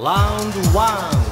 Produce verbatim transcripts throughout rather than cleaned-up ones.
Round one.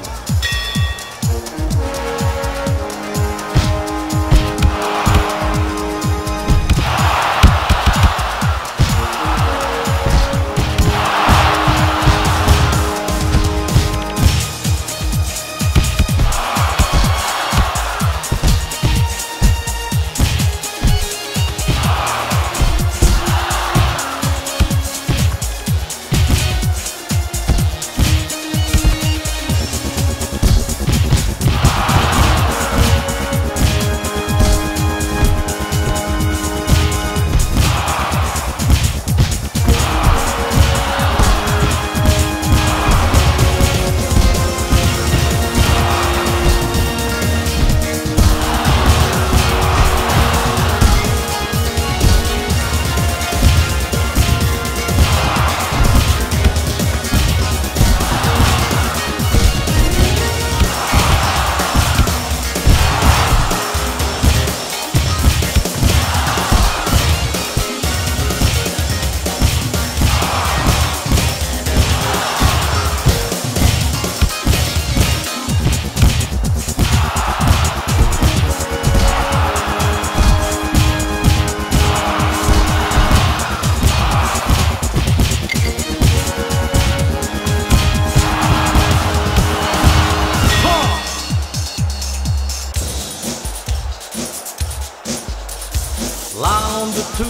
Round two.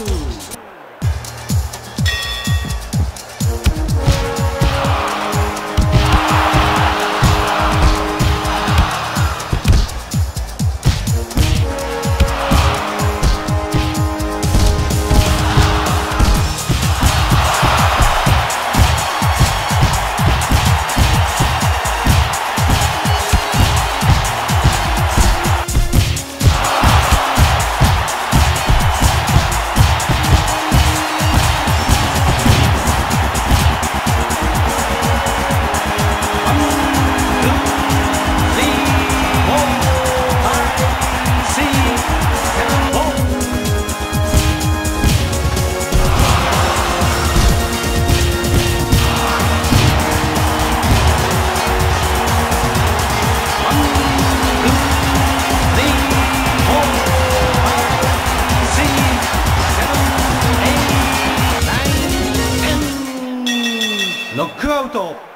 Knockout!